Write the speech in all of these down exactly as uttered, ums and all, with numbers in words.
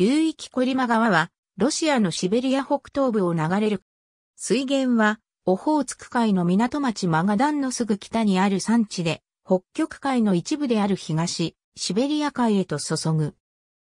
流域コリマ川は、ロシアのシベリア北東部を流れる。水源は、オホーツク海の港町マガダンのすぐ北にある山地で、北極海の一部である東、シベリア海へと注ぐ。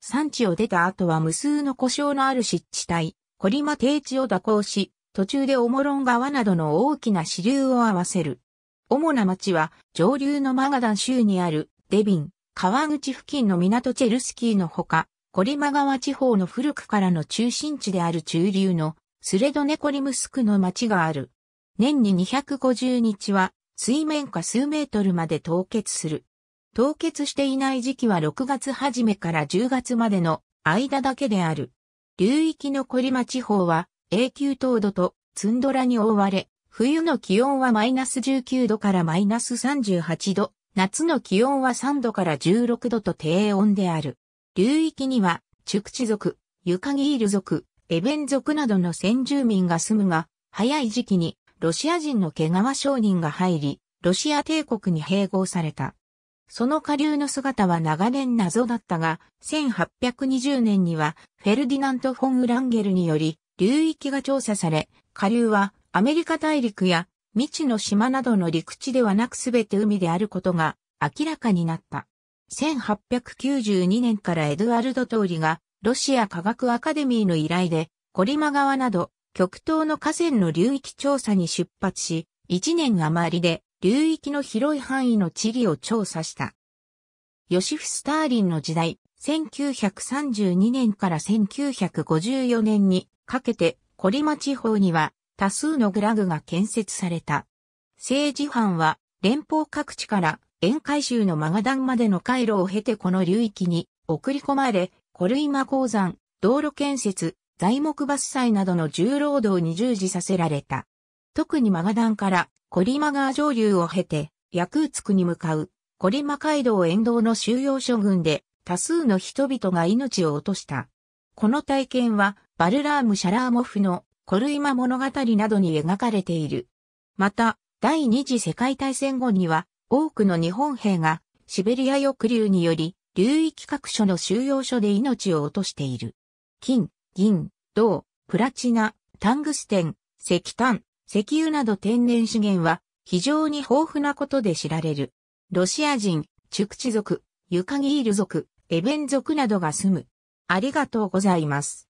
山地を出た後は無数の湖沼のある湿地帯、コリマ低地を蛇行し、途中でオモロン川などの大きな支流を合わせる。主な町は、上流のマガダン州にあるデビン、川口付近の港チェルスキーのほか、コリマ川地方の古くからの中心地である中流のスレドネコリムスクの町がある。年ににひゃくごじゅうにちは水面下数メートルまで凍結する。凍結していない時期はろくがつ初めからじゅうがつまでの間だけである。流域のコリマ地方は永久凍土とツンドラに覆われ、冬の気温はマイナスじゅうきゅうどからマイナスさんじゅうはちど、夏の気温はさんどからじゅうろくどと低温である。流域には、チュクチ族、ユカギール族、エベン族などの先住民が住むが、早い時期にロシア人の毛皮商人が入り、ロシア帝国に併合された。その下流の姿は長年謎だったが、せんはっぴゃくにじゅうねんにはフェルディナント・フォン・ウランゲルにより、流域が調査され、下流はアメリカ大陸や未知の島などの陸地ではなくすべて海であることが明らかになった。せんはっぴゃくきゅうじゅうにねんからエドワルド・トーリがロシア科学アカデミーの依頼でコリマ川など極東の河川の流域調査に出発し、いちねん余りで流域の広い範囲の地理を調査した。ヨシフ・スターリンの時代、せんきゅうひゃくさんじゅうにねんからせんきゅうひゃくごじゅうよねんにかけてコリマ地方には多数のグラグが建設された。政治犯は連邦各地から沿海州のマガダンまでの回路を経てこの流域に送り込まれ、コリマ鉱山、道路建設、材木伐採などの重労働に従事させられた。特にマガダンからコリマ川上流を経て、ヤクーツクに向かう、コリマ街道沿道の収容所群で多数の人々が命を落とした。この体験は、バルラーム・シャラーモフのコリマ物語などに描かれている。また、第二次世界大戦後には、多くの日本兵がシベリア抑留により流域各所の収容所で命を落としている。金、銀、銅、プラチナ、タングステン、石炭、石油など天然資源は非常に豊富なことで知られる。ロシア人、チュクチ族、ユカギール族、エベン族などが住む。ありがとうございます。